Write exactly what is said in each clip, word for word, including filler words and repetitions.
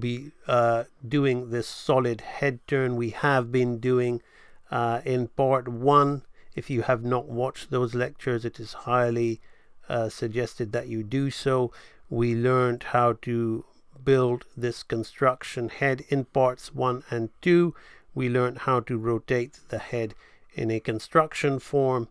be uh, doing this solid head turn we have been doing uh, in part one. If you have not watched those lectures, it is highly uh, suggested that you do so. We learned how to build this construction head in parts one and two. We learned how to rotate the head in a construction form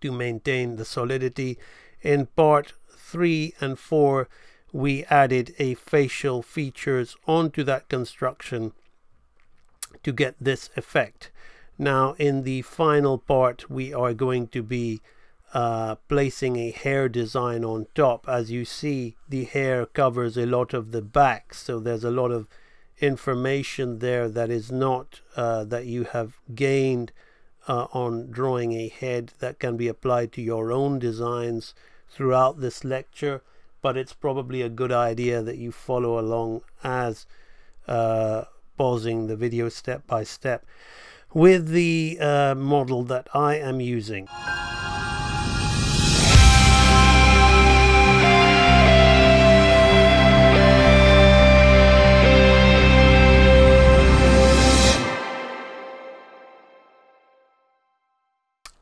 to maintain the solidity. In part three and four, we added a facial features onto that construction to get this effect. Now in the final part, we are going to be uh, placing a hair design on top. As you see, the hair covers a lot of the back, so there's a lot of information there that is not uh, that you have gained uh, on drawing a head that can be applied to your own designs throughout this lecture, but it's probably a good idea that you follow along as uh, pausing the video step by step with the uh, model that I am using.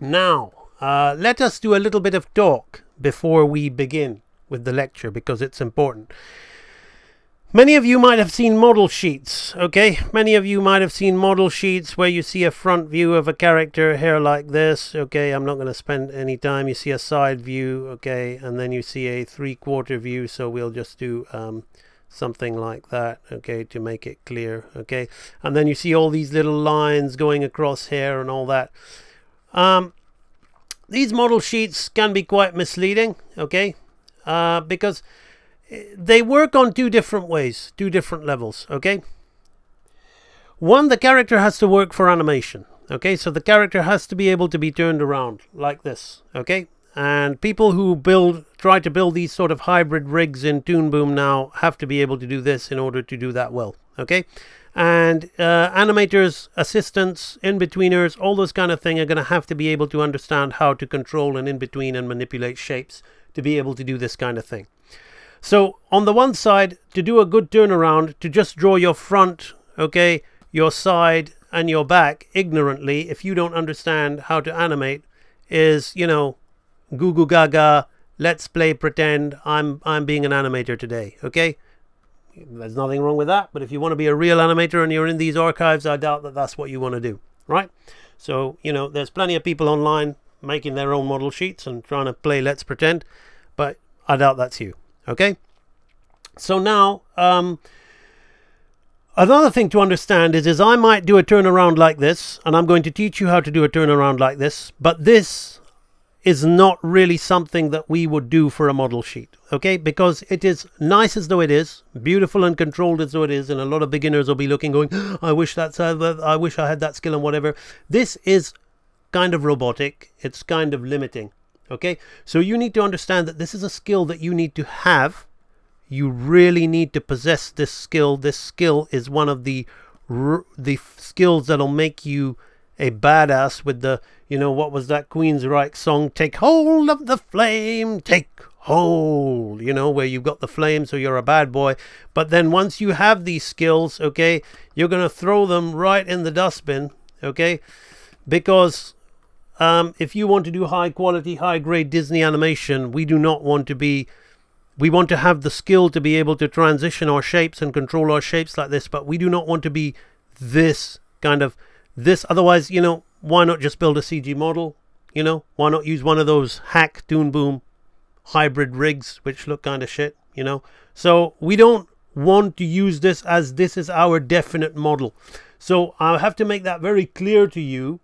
Now, uh, let us do a little bit of talk before we begin with the lecture, because it's important. Many of you might have seen model sheets, okay? Many of you might have seen model sheets where you see a front view of a character, hair like this, okay? I'm not going to spend any time. You see a side view, okay? And then you see a three-quarter view, so we'll just do um, something like that, okay, to make it clear, okay? And then you see all these little lines going across hair and all that. Um, these model sheets can be quite misleading, okay? Uh, because they work on two different ways, two different levels, okay? One, the character has to work for animation, okay? So the character has to be able to be turned around like this, okay? And people who build, try to build these sort of hybrid rigs in Toon Boom now have to be able to do this in order to do that well, okay? And uh, animators, assistants, in-betweeners, all those kind of thing are going to have to be able to understand how to control and in-between and manipulate shapes to be able to do this kind of thing. So on the one side, to do a good turnaround, to just draw your front, okay, your side and your back ignorantly, if you don't understand how to animate, is, you know, goo goo gaga, let's play pretend, I'm, I'm being an animator today, okay? There's nothing wrong with that, but if you want to be a real animator and you're in these archives, I doubt that that's what you want to do, right? So, you know, there's plenty of people online making their own model sheets and trying to play let's pretend, but I doubt that's you. Okay, so now um, another thing to understand is, is I might do a turnaround like this, and I'm going to teach you how to do a turnaround like this, but this is not really something that we would do for a model sheet, okay? Because it is nice as though it is, beautiful and controlled as though it is, and a lot of beginners will be looking going, I wish that's, uh, I wish I had that skill and whatever. This is kind of robotic, it's kind of limiting. Okay, so you need to understand that this is a skill that you need to have. You really need to possess this skill. This skill is one of the the skills that'll make you a badass with the, you know, what was that Queensryche song? Take hold of the flame, take hold, you know, where you've got the flame, so you're a bad boy. But then once you have these skills, okay, you're going to throw them right in the dustbin, okay, because... Um, if you want to do high quality, high grade Disney animation, we do not want to be, we want to have the skill to be able to transition our shapes and control our shapes like this, but we do not want to be this kind of, this, otherwise, you know, why not just build a C G model, you know, why not use one of those hack Toon Boom hybrid rigs, which look kind of shit, you know, so we don't want to use this as this is our definite model, so I'll have to make that very clear to you.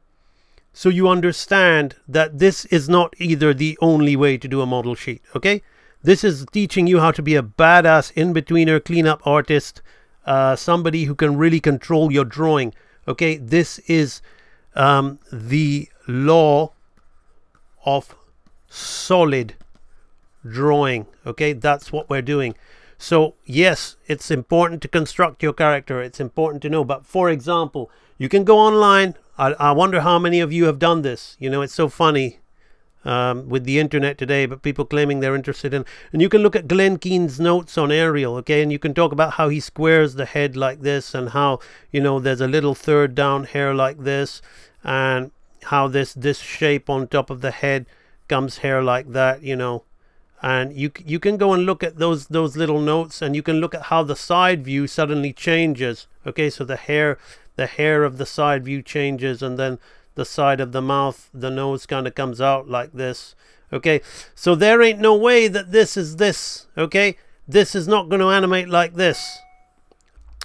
So you understand that this is not either the only way to do a model sheet, okay? This is teaching you how to be a badass in-betweener, cleanup artist, uh, somebody who can really control your drawing, okay? This is um, the law of solid drawing, okay? That's what we're doing. So yes, it's important to construct your character. It's important to know. But for example, you can go online. I, I wonder how many of you have done this. You know, it's so funny. um, with the internet today, but people claiming they're interested in. And you can look at Glenn Keane's notes on Ariel, okay, and you can talk about how he squares the head like this, and how, you know, there's a little third down hair like this, and how this this shape on top of the head comes hair like that, you know. And you you can go and look at those those little notes, and you can look at how the side view suddenly changes, okay, so the hair the hair of the side view changes, and then the side of the mouth, the nose kind of comes out like this, okay. So there ain't no way that this is this, okay. This is not going to animate like this,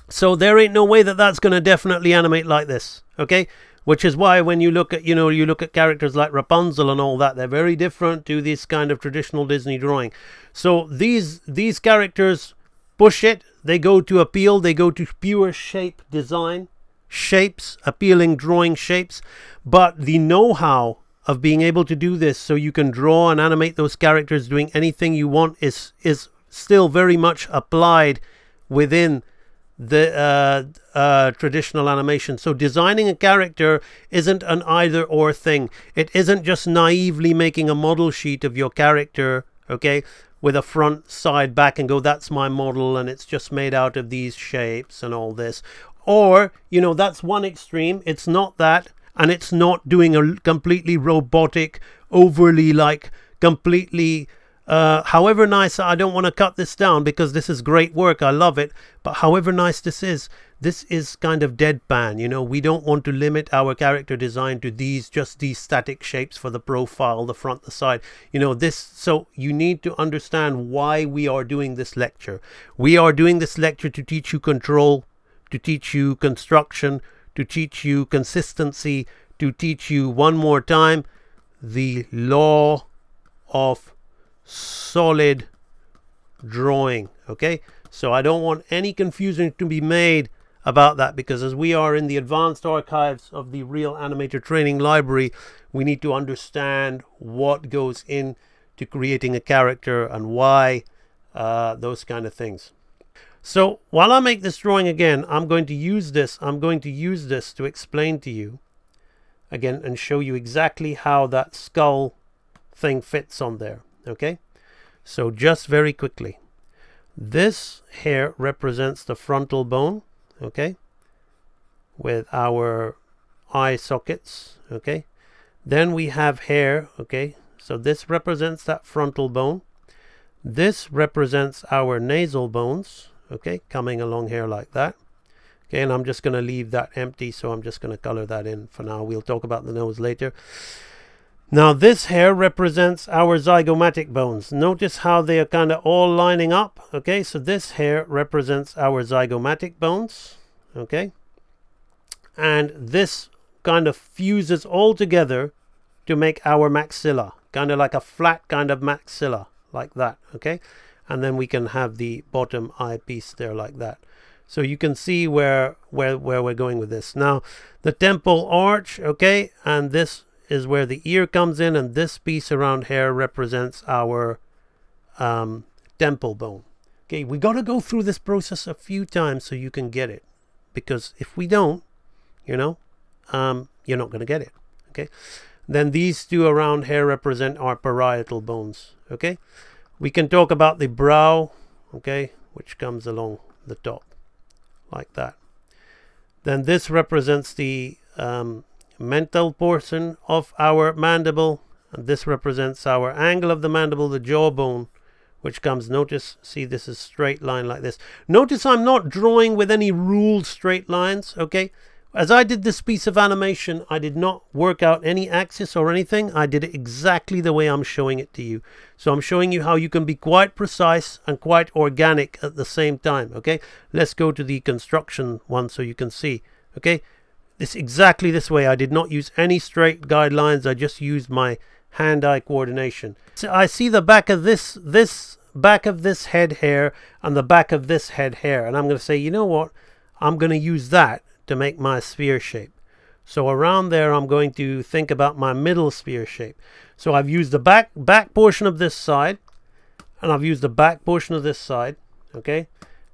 so there ain't no way that that's going to definitely animate like this, okay. Which is why when you look at, you know, you look at characters like Rapunzel and all that, they're very different to this kind of traditional Disney drawing. So these these characters push it. They go to appeal. They go to pure shape design, shapes, appealing drawing shapes. But the know-how of being able to do this, so you can draw and animate those characters doing anything you want, is is still very much applied within the uh, uh, traditional animation. So designing a character isn't an either or thing. It isn't just naively making a model sheet of your character, okay, with a front, side, back, and go, that's my model, and it's just made out of these shapes and all this. Or, you know, that's one extreme. It's not that, and it's not doing a completely robotic, overly like completely Uh, however nice, I don't want to cut this down because this is great work, I love it, but however nice this is, this is kind of deadpan, you know. We don't want to limit our character design to these, just these static shapes for the profile, the front, the side, you know, this. So you need to understand why we are doing this lecture. We are doing this lecture to teach you control, to teach you construction, to teach you consistency, to teach you one more time the law of solid drawing, okay. So I don't want any confusion to be made about that, because as we are in the advanced archives of the Real Animator Training Library, we need to understand what goes in to creating a character and why, uh, those kind of things. So while I make this drawing again, I'm going to use this I'm going to use this to explain to you again and show you exactly how that skull thing fits on there. Okay, so just very quickly, this hair represents the frontal bone, okay, with our eye sockets, okay. Then we have hair, okay, so this represents that frontal bone. This represents our nasal bones, okay, coming along here like that. Okay, and I'm just going to leave that empty, so I'm just going to color that in for now. We'll talk about the nose later. Now this hair represents our zygomatic bones. Notice how they are kind of all lining up, okay. So this hair represents our zygomatic bones, okay, and this kind of fuses all together to make our maxilla, kind of like a flat kind of maxilla like that, okay. And then we can have the bottom eyepiece there like that. So you can see where where where we're going with this. Now the temple arch, okay, and this is where the ear comes in, and this piece around hair represents our um, temple bone. Okay, we got to go through this process a few times so you can get it, because if we don't, you know, um, you're not going to get it. Okay, then these two around hair represent our parietal bones. Okay, we can talk about the brow, okay, which comes along the top like that. Then this represents the um, mental portion of our mandible, and this represents our angle of the mandible, the jawbone, which comes, notice, see, this is straight line like this. Notice I'm not drawing with any ruled straight lines, okay. As I did this piece of animation, I did not work out any axis or anything. I did it exactly the way I'm showing it to you. So I'm showing you how you can be quite precise and quite organic at the same time, okay. Let's go to the construction one so you can see, okay. This exactly this way. I did not use any straight guidelines. I just used my hand-eye coordination. So I see the back of this this back of this head hair and the back of this head hair, and I'm going to say, you know what, I'm going to use that to make my sphere shape. So around there, I'm going to think about my middle sphere shape. So I've used the back back portion of this side, and I've used the back portion of this side, okay.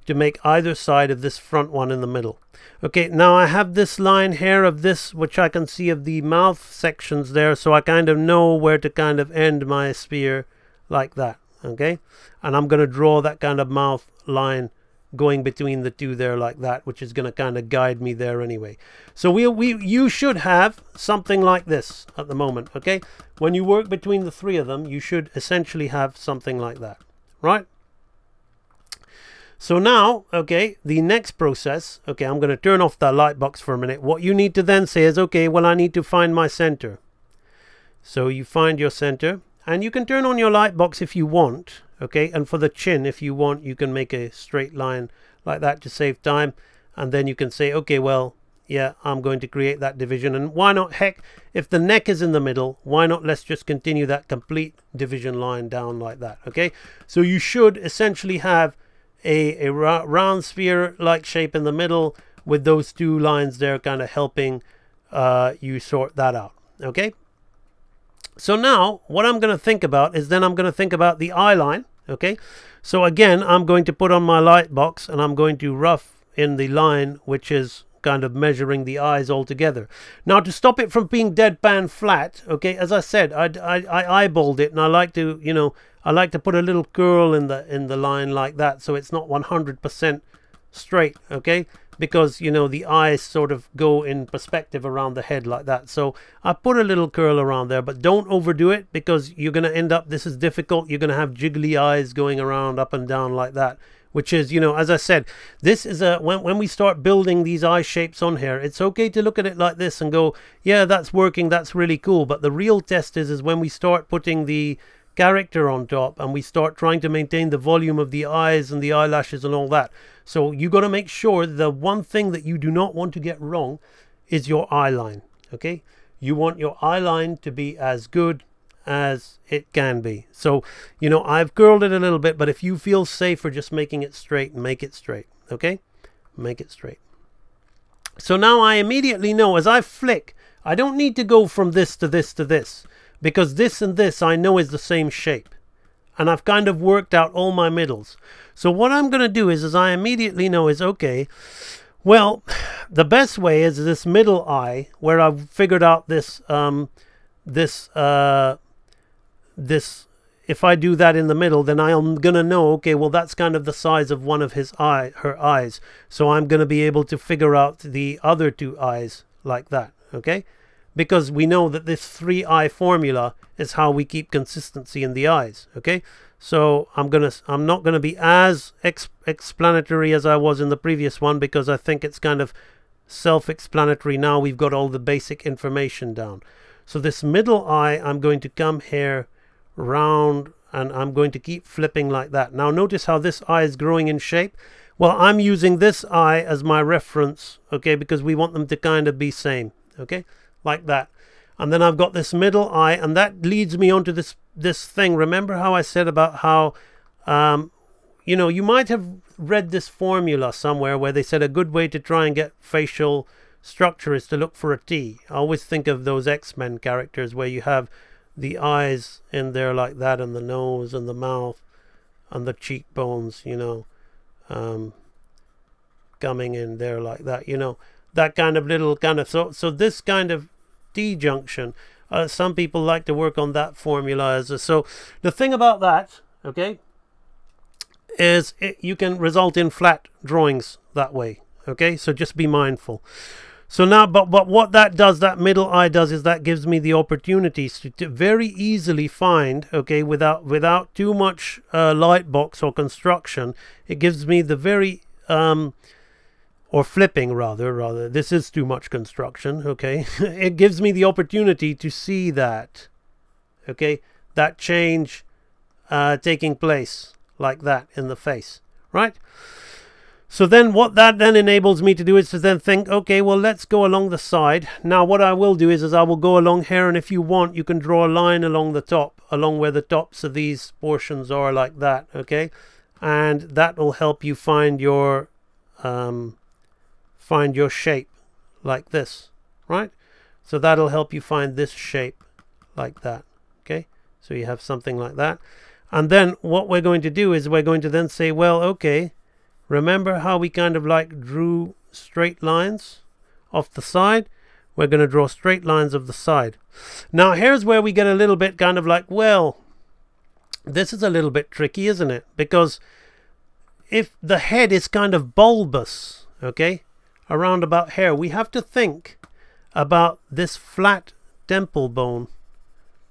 to make either side of this front one in the middle. Okay, now I have this line here of this, which I can see of the mouth sections there, so I kind of know where to kind of end my sphere like that. Okay, and I'm going to draw that kind of mouth line going between the two there like that, which is going to kind of guide me there anyway. So we, we you should have something like this at the moment. Okay, when you work between the three of them, you should essentially have something like that, right? So now, okay, the next process, okay, I'm going to turn off that light box for a minute. What you need to then say is, okay, well, I need to find my center. So you find your center, and you can turn on your light box if you want, okay? And for the chin, if you want, you can make a straight line like that to save time. And then you can say, okay, well, yeah, I'm going to create that division. And why not, heck, if the neck is in the middle, why not let's just continue that complete division line down like that, okay? So you should essentially have A, a round sphere-like shape in the middle with those two lines there kind of helping uh, you sort that out, okay? So now what I'm going to think about is then I'm going to think about the eye line, okay? So again, I'm going to put on my light box and I'm going to rough in the line which is kind of measuring the eyes altogether. Now to stop it from being deadpan flat, okay, as I said, I, I, I eyeballed it and I like to, you know, I like to put a little curl in the in the line like that, so it's not one hundred percent straight, okay? Because, you know, the eyes sort of go in perspective around the head like that. So I put a little curl around there, but don't overdo it because you're going to end up, this is difficult, you're going to have jiggly eyes going around up and down like that, which is, you know, as I said, this is a, when, when we start building these eye shapes on here, it's okay to look at it like this and go, yeah, that's working, that's really cool. But the real test is, is when we start putting the character on top and we start trying to maintain the volume of the eyes and the eyelashes and all that. So you got to make sure the one thing that you do not want to get wrong is your eye line, okay? You want your eye line to be as good as it can be. So, you know, I've curled it a little bit, but if you feel safer just making it straight, make it straight, okay? Make it straight. So now I immediately know as I flick, I don't need to go from this to this to this, because this and this I know is the same shape. And I've kind of worked out all my middles. So what I'm going to do is, is I immediately know is, okay, well, the best way is this middle eye where I've figured out this, um, this, uh, this, if I do that in the middle, then I'm going to know, okay, well, that's kind of the size of one of his eye, her eyes. So I'm going to be able to figure out the other two eyes like that, okay? Because we know that this three-eye formula is how we keep consistency in the eyes, okay? So I'm gonna, I'm not gonna be as ex explanatory as I was in the previous one because I think it's kind of self-explanatory now. We've got all the basic information down. So this middle eye, I'm going to come here round and I'm going to keep flipping like that. Now notice how this eye is growing in shape. Well, I'm using this eye as my reference, okay? Because we want them to kind of be same, okay? Like that. And then I've got this middle eye, and that leads me onto this this thing. Remember how I said about how um, you know, you might have read this formula somewhere where they said a good way to try and get facial structure is to look for a T. I always think of those X-Men characters where you have the eyes in there like that, and the nose and the mouth and the cheekbones, you know, um, coming in there like that, you know, that kind of little kind of, so so this kind of T-junction, uh, some people like to work on that formula as a, so the thing about that, okay, is it, you can result in flat drawings that way, okay? So just be mindful. So now, but, but what that does, that middle eye does, is that gives me the opportunities to, to very easily find, okay, without without too much uh, light box or construction, it gives me the very um or flipping rather, rather, this is too much construction, okay? It gives me the opportunity to see that, okay? That change uh, taking place like that in the face, right? So then what that then enables me to do is to then think, okay, well, let's go along the side. Now, what I will do is, is I will go along here, and if you want, you can draw a line along the top, along where the tops of these portions are like that, okay? And that will help you find your... Um, find your shape like this, right? So that'll help you find this shape like that, okay? So you have something like that. And then what we're going to do is we're going to then say, well, okay, Remember how we kind of like drew straight lines off the side? We're going to draw straight lines of the side. Now here's where we get a little bit kind of like, well, this is a little bit tricky, isn't it? Because if the head is kind of bulbous, okay, around about here, we have to think about this flat temple bone.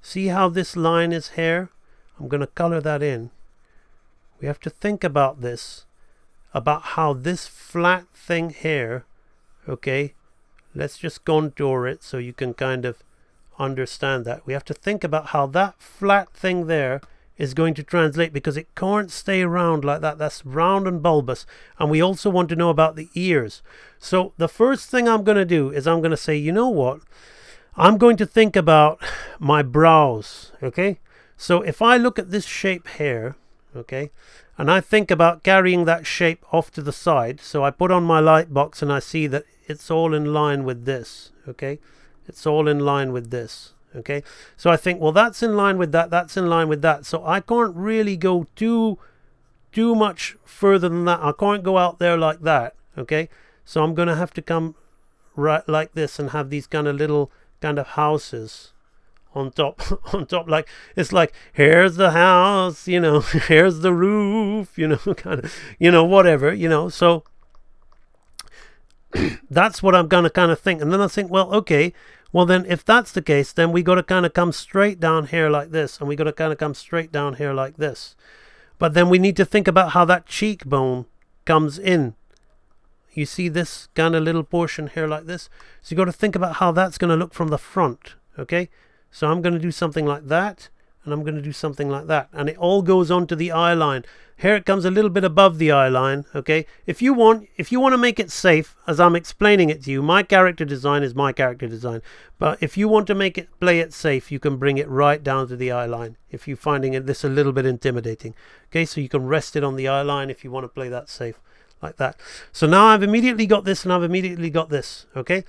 See how this line is here? I'm going to color that in. We have to think about this, about how this flat thing here, okay, let's just contour it so you can kind of understand that. We have to think about how that flat thing there is going to translate, because it can't stay round like that. That's round and bulbous. And we also want to know about the ears. So the first thing I'm going to do is I'm going to say, you know what? I'm going to think about my brows, okay? So if I look at this shape here, okay, and I think about carrying that shape off to the side, so I put on my light box and I see that it's all in line with this, okay? It's all in line with this, okay? So I think, well, that's in line with that, that's in line with that. So I can't really go too, too much further than that. I can't go out there like that, okay? So I'm going to have to come right like this and have these kind of little kind of houses on top, on top, like, it's like, here's the house, you know, here's the roof, you know, kind of, you know, whatever, you know, so that's what I'm going to kind of think. And then I think, well, okay, well then if that's the case, then we got to kind of come straight down here like this, and we got to kind of come straight down here like this. But then we need to think about how that cheekbone comes in. You see this kind of little portion here like this? So you got to think about how that's going to look from the front, okay? So I'm going to do something like that, and I'm going to do something like that. And it all goes on to the eye line. Here it comes a little bit above the eye line, okay? If you want, if you want to make it safe, as I'm explaining it to you, my character design is my character design. But if you want to make it, play it safe, you can bring it right down to the eye line if you're finding it, this a little bit intimidating. Okay, so you can rest it on the eye line if you want to play that safe, like that. So now I've immediately got this, and I've immediately got this, okay?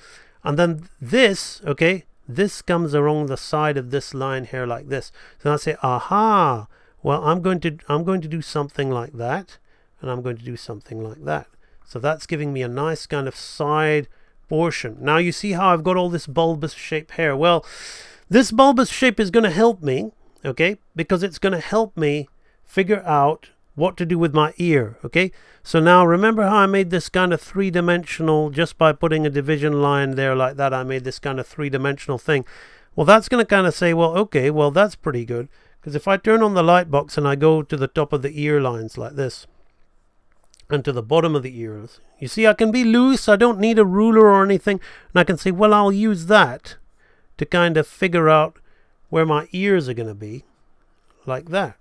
And then this, okay, this comes along the side of this line here like this. So I say, aha, well, I'm going to I'm going to do something like that, and I'm going to do something like that. So that's giving me a nice kind of side portion. Now you see how I've got all this bulbous shape here. Well, this bulbous shape is going to help me, okay, because it's going to help me figure out what to do with my ear, okay? So now remember how I made this kind of three-dimensional, just by putting a division line there like that, I made this kind of three-dimensional thing. Well, that's going to kind of say, well, okay, well, that's pretty good, because if I turn on the light box and I go to the top of the ear lines like this, and to the bottom of the ears, you see, I can be loose, I don't need a ruler or anything, and I can say, well, I'll use that to kind of figure out where my ears are going to be, like that.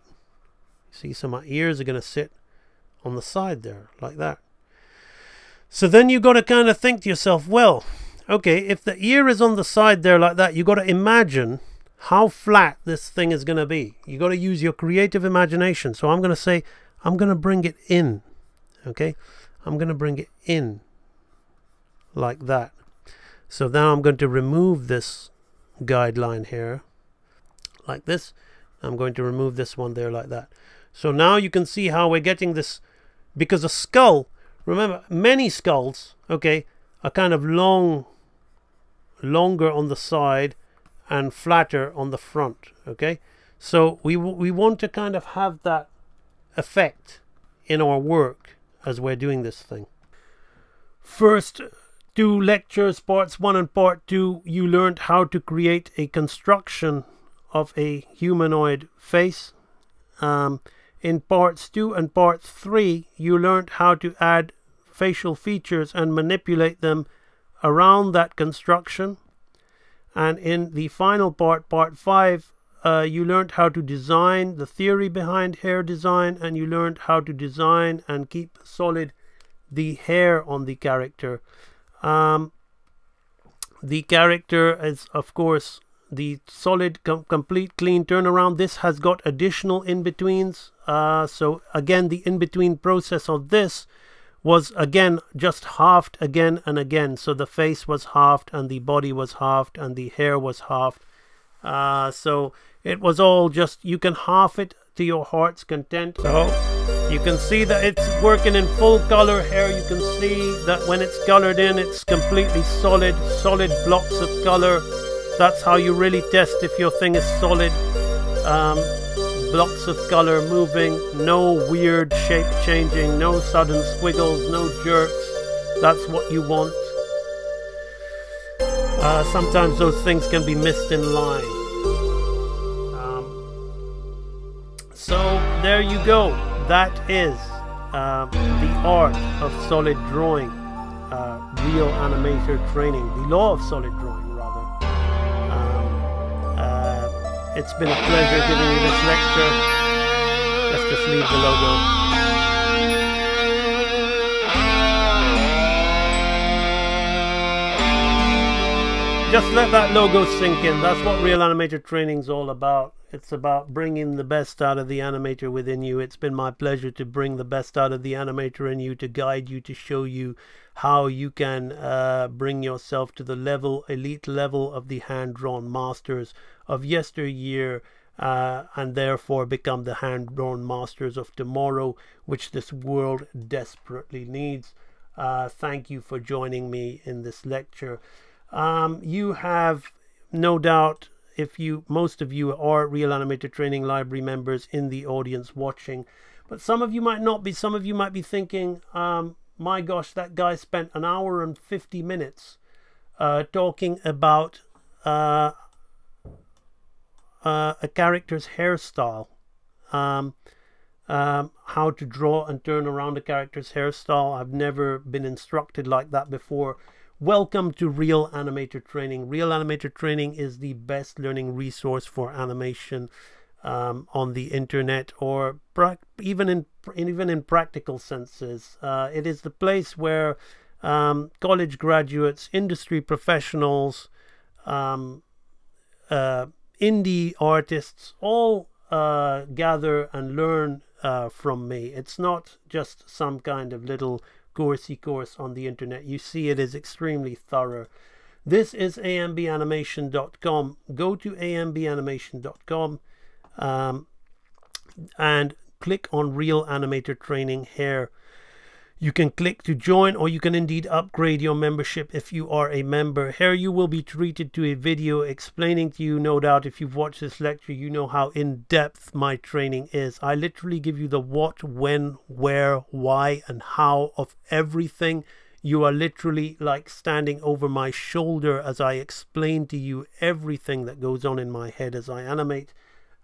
See, so my ears are going to sit on the side there, like that. So then you've got to kind of think to yourself, well, okay, if the ear is on the side there like that, you've got to imagine how flat this thing is going to be. You've got to use your creative imagination. So I'm going to say, I'm going to bring it in, okay? I'm going to bring it in, like that. So now I'm going to remove this guideline here, like this. I'm going to remove this one there, like that. So now you can see how we're getting this, because a skull, remember, many skulls, okay, are kind of long, longer on the side and flatter on the front, okay? So we, we want to kind of have that effect in our work as we're doing this thing. First two lectures, parts one and part two, you learned how to create a construction of a humanoid face. Um, in parts two and part three, you learned how to add facial features and manipulate them around that construction. And in the final part, part five, uh, you learned how to design, the theory behind hair design, and you learned how to design and keep solid the hair on the character. Um, the character is, of course, the solid, com complete, clean turnaround. This has got additional in-betweens. Uh, so again, the in-between process of this was again just halved again and again. So the face was halved, and the body was halved, and the hair was halved. Uh, so it was all just, you can half it to your heart's content. So you can see that it's working in full color here. You can see that when it's colored in, it's completely solid, solid blocks of color. That's how you really test if your thing is solid. Um, blocks of color moving, no weird shape changing, no sudden squiggles, no jerks. That's what you want. Uh, sometimes those things can be missed in line. Um, so there you go. That is uh, the art of solid drawing, uh, Real Animator Training, the law of solid drawing, rather. Um, uh, it's been a pleasure giving you this lecture. Let's just leave the logo. Just let that logo sink in. That's what Real Animator Training's all about. It's about bringing the best out of the animator within you. It's been my pleasure to bring the best out of the animator in you, to guide you, to show you how you can uh, bring yourself to the level, elite level of the hand-drawn masters of yesteryear, uh, and therefore become the hand-drawn masters of tomorrow, which this world desperately needs. Uh, thank you for joining me in this lecture. Um, you have no doubt, if you, most of you are Real Animator Training Library members in the audience watching, but some of you might not be. Some of you might be thinking, um, my gosh, that guy spent an hour and fifty minutes uh, talking about uh, uh, a character's hairstyle, um, um, how to draw and turn around a character's hairstyle. I've never been instructed like that before. Welcome to Real Animator Training. Real Animator Training is the best learning resource for animation um, on the internet, or even in even in practical senses. Uh, it is the place where um, college graduates, industry professionals, um, uh, indie artists all uh, gather and learn uh, from me. It's not just some kind of little coursey course on the internet. You see, it is extremely thorough. This is a m b animation dot com. Go to a m b animation dot com um, and click on Real Animator Training here. You can click to join, or you can indeed upgrade your membership if you are a member. Here you will be treated to a video explaining to you, no doubt if you've watched this lecture, you know how in-depth my training is. I literally give you the what, when, where, why, and how of everything. You are literally like standing over my shoulder as I explain to you everything that goes on in my head as I animate.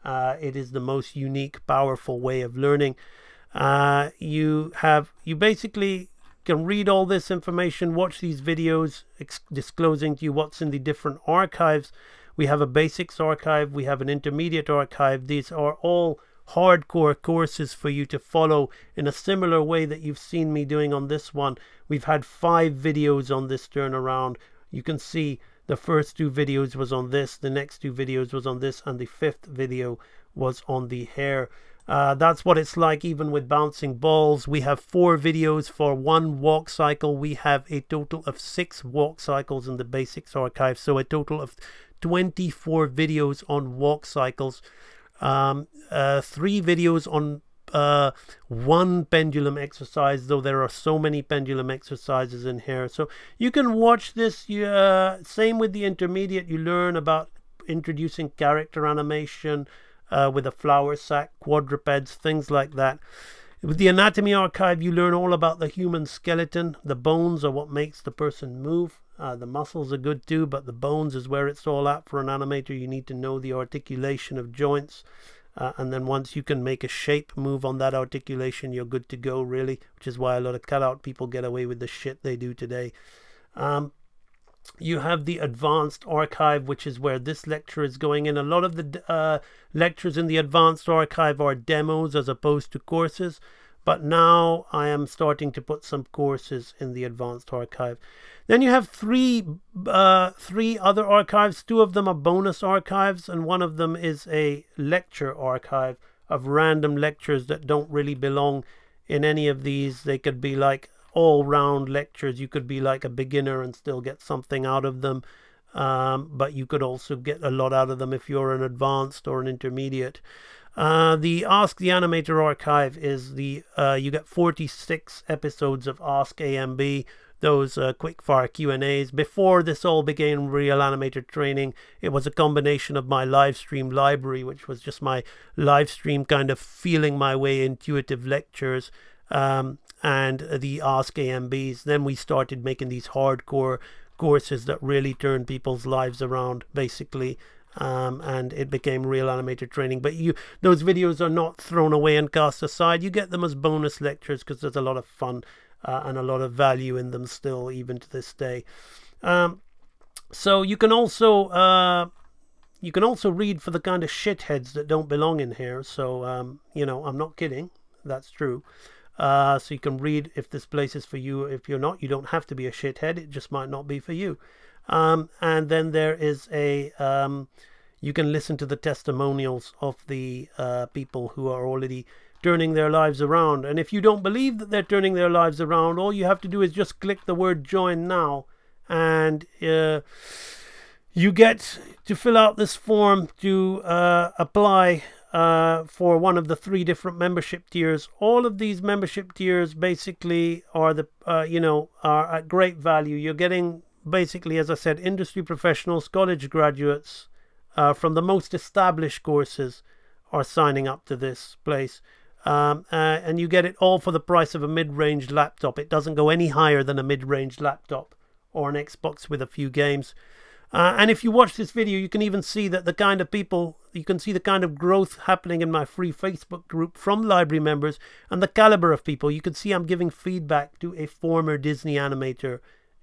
Uh, it is the most unique, powerful way of learning. Uh, you have, you basically can read all this information, watch these videos disclosing to you what's in the different archives. We have a basics archive, we have an intermediate archive. These are all hardcore courses for you to follow in a similar way that you've seen me doing on this one. We've had five videos on this turnaround. You can see the first two videos was on this, the next two videos was on this, and the fifth video was on the hair. Uh, that's what it's like even with bouncing balls. We have four videos for one walk cycle. We have a total of six walk cycles in the basics archive. So a total of twenty-four videos on walk cycles. Um, uh, three videos on uh, one pendulum exercise, though there are so many pendulum exercises in here. So you can watch this. You, uh, same with the intermediate. You learn about introducing character animation, Uh, with a flour sack, quadrupeds, things like that. With the anatomy archive, you learn all about the human skeleton. The bones are what makes the person move. Uh, the muscles are good too, but the bones is where it's all at for an animator. You need to know the articulation of joints. Uh, and then once you can make a shape move on that articulation, you're good to go, really, which is why a lot of cutout people get away with the shit they do today. Um, You have the advanced archive, which is where this lecture is going in. A lot of the uh, lectures in the advanced archive are demos as opposed to courses, but now I am starting to put some courses in the advanced archive. Then you have three uh, three other archives. Two of them are bonus archives, and one of them is a lecture archive of random lectures that don't really belong in any of these. They could be like all-round lectures. You could be like a beginner and still get something out of them, um, but you could also get a lot out of them if you're an advanced or an intermediate. Uh, the Ask the Animator archive is the, uh, you got forty-six episodes of Ask A M B, those uh, quickfire Q and A's. Before this all began, Real Animator Training, it was a combination of my live stream library, which was just my live stream kind of feeling my way intuitive lectures, um, and the Ask A M B's. Then we started making these hardcore courses that really turned people's lives around, basically. Um, and it became Real Animator Training. But you, those videos are not thrown away and cast aside. You get them as bonus lectures because there's a lot of fun uh, and a lot of value in them still, even to this day. Um, so you can also uh, you can also read for the kind of shitheads that don't belong in here. So um, you know, I'm not kidding. That's true. Uh, so you can read if this place is for you. If you're not, you don't have to be a shithead. It just might not be for you. Um, and then there is a, um, you can listen to the testimonials of the uh, people who are already turning their lives around. And if you don't believe that they're turning their lives around, all you have to do is just click the word join now. And uh, you get to fill out this form to uh, apply uh, for one of the three different membership tiers. All of these membership tiers basically are the, uh, you know, are at great value. You're getting... basically, as I said, industry professionals, college graduates uh, from the most established courses are signing up to this place. Um, uh, and you get it all for the price of a mid-range laptop. It doesn't go any higher than a mid-range laptop or an Xbox with a few games. Uh, and if you watch this video, you can even see that the kind of people, you can see the kind of growth happening in my free Facebook group from library members and the caliber of people. You can see I'm giving feedback to a former Disney animator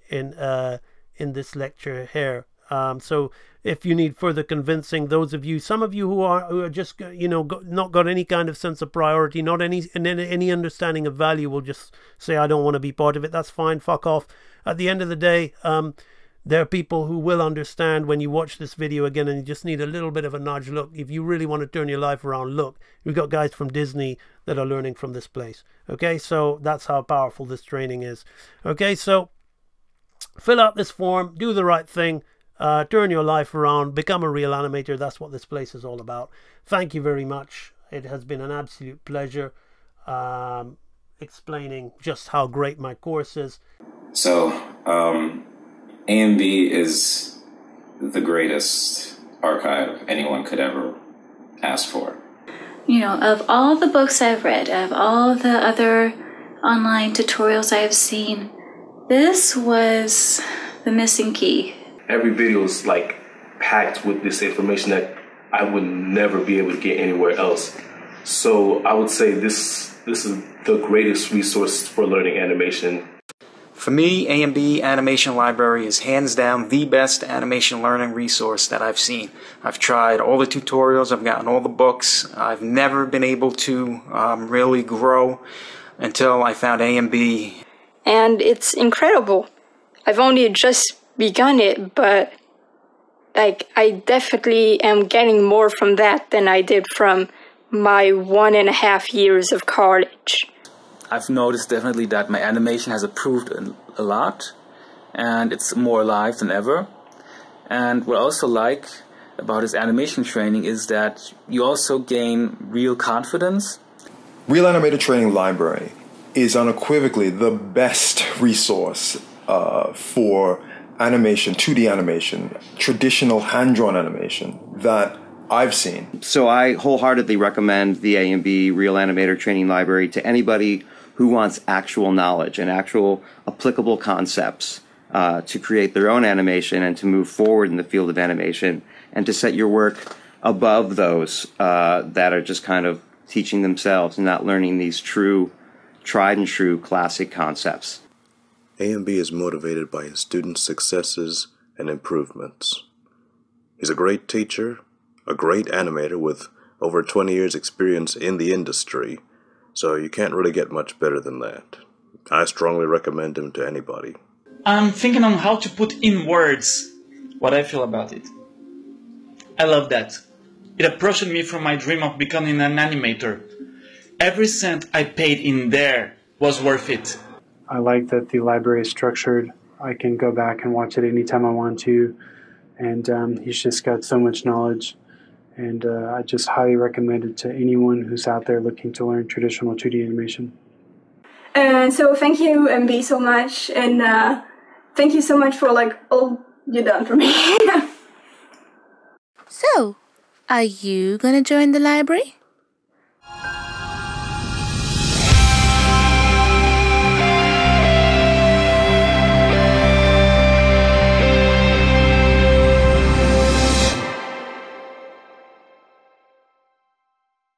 in... Uh, in this lecture here. Um, so if you need further convincing, those of you, some of you who are, who are just, you know, got, not got any kind of sense of priority, not any, any understanding of value, will just say, I don't want to be part of it. That's fine. Fuck off. At the end of the day, um, there are people who will understand when you watch this video again and you just need a little bit of a nudge. Look, if you really want to turn your life around, look, we've got guys from Disney that are learning from this place. Okay. So that's how powerful this training is. Okay. So fill out this form, do the right thing, uh, turn your life around, become a real animator. That's what this place is all about. Thank you very much. It has been an absolute pleasure um, explaining just how great my course is. So um, A M B is the greatest archive anyone could ever ask for. You know, of all the books I've read, of all the other online tutorials I've seen, this was the missing key. Every video is like packed with this information that I would never be able to get anywhere else. So I would say this, this is the greatest resource for learning animation. For me, A M B Animation Library is hands down the best animation learning resource that I've seen. I've tried all the tutorials, I've gotten all the books, I've never been able to um, really grow until I found A M B. And it's incredible. I've only just begun it, but like I definitely am getting more from that than I did from my one and a half years of college. I've noticed definitely that my animation has improved a lot, and it's more alive than ever. And what I also like about this animation training is that you also gain real confidence. Real Animator Training Library is unequivocally the best resource uh, for animation, two D animation, traditional hand-drawn animation that I've seen. So I wholeheartedly recommend the A M B Real Animator Training Library to anybody who wants actual knowledge and actual applicable concepts uh, to create their own animation and to move forward in the field of animation and to set your work above those uh, that are just kind of teaching themselves and not learning these true tried and true classic concepts. A M B is motivated by his students' successes and improvements. He's a great teacher, a great animator with over twenty years experience in the industry, so you can't really get much better than that. I strongly recommend him to anybody. I'm thinking on how to put in words what I feel about it. I love that. It approached me from my dream of becoming an animator. Every cent I paid in there was worth it. I like that the library is structured. I can go back and watch it anytime I want to. And um, he's just got so much knowledge. and uh, I just highly recommend it to anyone who's out there looking to learn traditional two D animation. And uh, so thank you, M B, so much, and uh, thank you so much for like all you've done for me. So, are you gonna join the library?